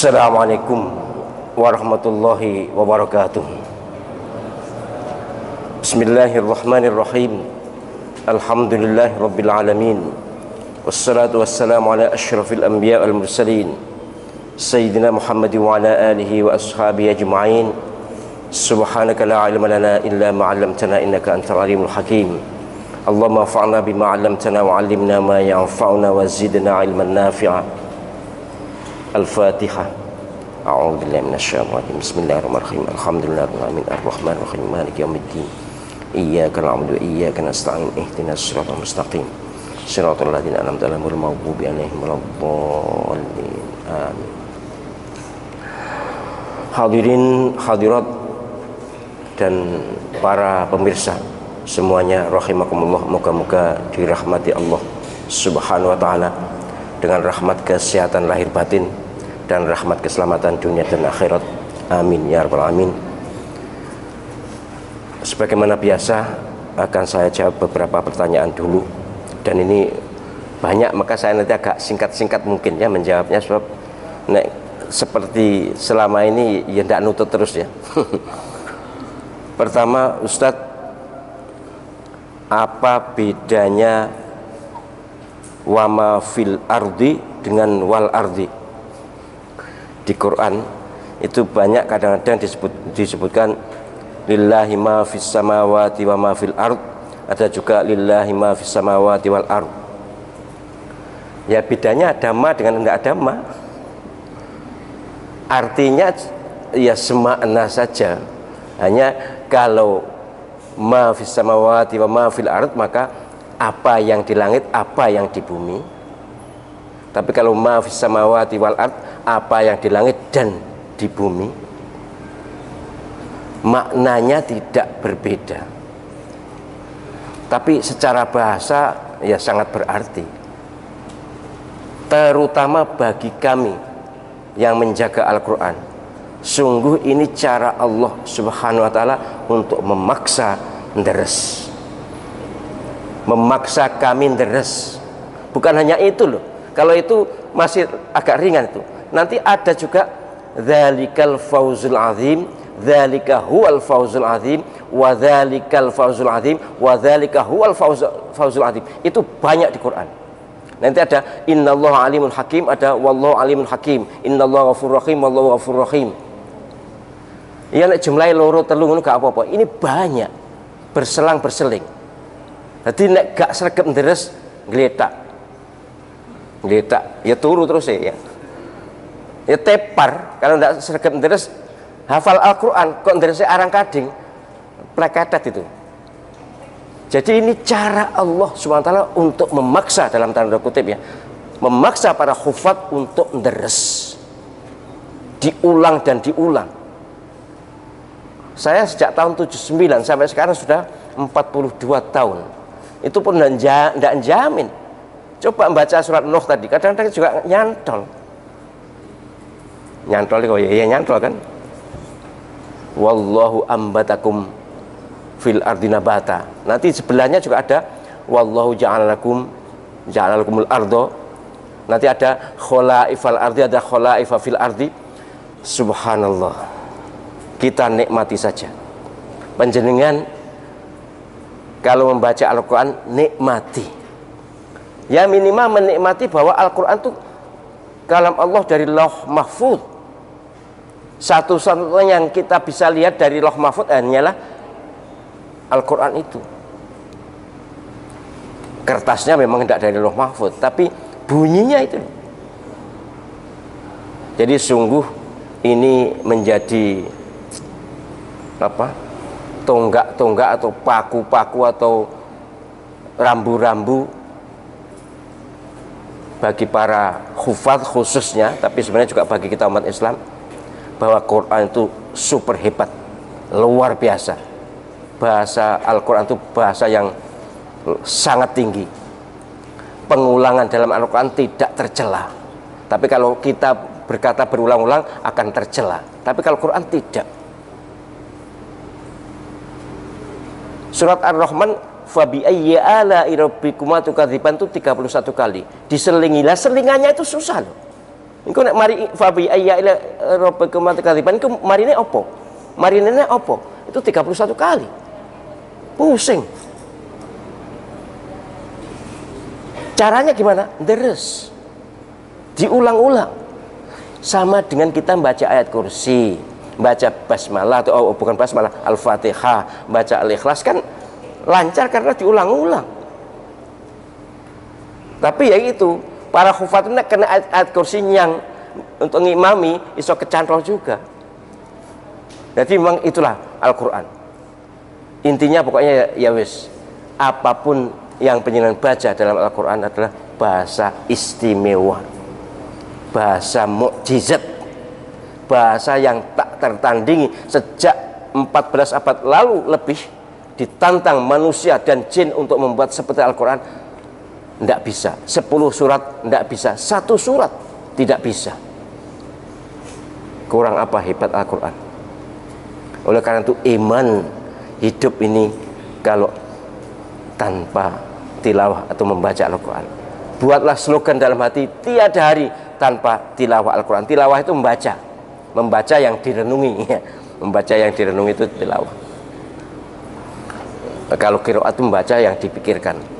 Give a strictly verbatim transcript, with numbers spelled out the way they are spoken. Assalamualaikum warahmatullahi wabarakatuh. Bismillahirrahmanirrahim. Alhamdulillahirabbil alamin. Wassalatu wassalamu ala asyrafil anbiya wal mursalin sayyidina Muhammad wa ala alihi wa ashabihi ajmain. Subhanaka la ilma lana illa ma 'allamtana innaka antal alimul hakim. Allahumma fa'alna bima 'allamtana wa 'allimna ma yanfa'una wa zidna 'ilman nafi'a. Al-Fatihah. A'udzubillahi minasyaitonirrajim. Bismillahirrahmanirrahim. Alhamdulillahirabbil alamin. Arrahmanirrahim. Maliki yaumiddin. Iyyaka na'budu wa iyyaka nasta'in. Ihdinas siratal mustaqim. Siratal ladzina an'amta 'alaihim ghairil maghdubi 'alaihim waladdallin. Amin. Hadirin, hadirat dan para pemirsa semuanya rahimakumullah, moga-moga dirahmati Allah Subhanahu wa taala dengan rahmat kesehatan lahir batin dan rahmat keselamatan dunia dan akhirat. Amin ya rabbal alamin. Sebagaimana biasa akan saya jawab beberapa pertanyaan dulu, dan ini banyak maka saya nanti agak singkat-singkat mungkin ya menjawabnya, sebab nek seperti selama ini ya ndak nutut terus ya. Pertama, Ustadz, apa bedanya wama fil ardi dengan wal ardi? Di Quran itu banyak kadang-kadang disebut, disebutkan lillahi ma fis samawati wa ma fil ard, ada juga lillahi ma fis samawati wal ard. Ya bedanya ada ma dengan enggak ada ma, artinya ya semakna saja, hanya kalau ma fis samawati wa ma fil ard maka apa yang di langit, apa yang di bumi. Tapi kalau ma fis samawati wal ard, apa yang di langit dan di bumi, maknanya tidak berbeda, tapi secara bahasa ya sangat berarti, terutama bagi kami yang menjaga Al-Quran. Sungguh ini cara Allah Subhanahu wa ta'ala untuk memaksa menderes, memaksa kami deres. Bukan hanya itu loh, kalau itu masih agak ringan itu. Nanti ada juga dzalikal fauzul azim, dzalika huwal fauzul azim, wa dzalikal fauzul azim, wa dzalika huwal fauzul azim. Itu banyak di Quran. Nanti ada innallaha alimul hakim, ada wallahu alimul hakim, innallaha ghafurur rahim, wallahu ghafurur rahim. Ya nek jumlahe loro telu ngono gak apa-apa. Ini banyak berselang-berseling. Jadi nek gak sregep deres ngletak. Ngletak ya turu terus ya. Ya tepar kalau ndak sregep deres, hafal Al-Quran kok nderese arang-kading pleketet itu. Jadi ini cara Allah subhanahu wa taala untuk memaksa, dalam tanda kutip ya, memaksa para khufat untuk deres. Diulang dan diulang. Saya sejak tahun tujuh puluh sembilan sampai sekarang sudah empat puluh dua tahun. Itu pun tidak jamin. Coba membaca surat Nuh tadi, kadang-kadang juga nyantol. Nyantol kok ya, nyantol kan. Wallahu ambatakum fil ardi nabata. Nanti sebelahnya juga ada wallahu ja'alakum ja'alakumul ardo. Nanti ada kholaifal ardi, ada kholaifa fil ardi. Subhanallah. Kita nikmati saja. Panjenengan kalau membaca Al-Quran, nikmati. Ya minimal menikmati bahwa Al-Quran itu kalam Allah dari Lauh Mahfuz. Satu-satunya yang kita bisa lihat dari Lauh Mahfuz hanyalah Al-Quran itu. Kertasnya memang tidak dari Lauh Mahfuz, tapi bunyinya itu. Jadi sungguh ini menjadi apa? Tonggak-tonggak atau paku-paku atau rambu-rambu bagi para khufat khususnya, tapi sebenarnya juga bagi kita umat Islam, bahwa Quran itu super hebat, luar biasa. Bahasa Al-Quran itu bahasa yang sangat tinggi. Pengulangan dalam Al-Quran tidak tercela. Tapi kalau kita berkata berulang-ulang akan tercela. Tapi kalau Quran tidak. Surat Ar-Rahman fabi ayyi ala'i rabbikuma tukadziban itu tiga puluh satu kali. Diselingilah, selingannya itu susah loh. Engkau nak mari fabi ayyaila rabbakum matakaliban. Engkau mari ini apa? Mari ini apa? Itu tiga puluh satu kali. Pusing. Caranya gimana? Deres. Diulang-ulang. Sama dengan kita baca ayat kursi, baca basmalah atau oh, bukan basmalah, Al-Fatihah, baca Al-Ikhlas kan lancar karena diulang-ulang. Tapi ya itu, para khufatunak kena ayat, ayat kursi yang untuk ngimami iso kecantol juga. Jadi memang itulah Al-Qur'an. Intinya pokoknya ya, ya wis, apapun yang penjenengan baca dalam Al-Qur'an adalah bahasa istimewa. Bahasa mukjizat, bahasa yang tak tertandingi. Sejak empat belas abad lalu lebih ditantang manusia dan jin untuk membuat seperti Al-Quran. Tidak bisa, sepuluh surat tidak bisa, satu surat tidak bisa. Kurang apa hebat Al-Quran. Oleh karena itu iman hidup ini kalau tanpa tilawah atau membaca Al-Quran. Buatlah slogan dalam hati, tiada hari tanpa tilawah Al-Quran. Tilawah itu membaca, membaca yang direnungi, ya. Membaca yang direnungi itu tilawah. Kalau qiraat itu membaca yang dipikirkan.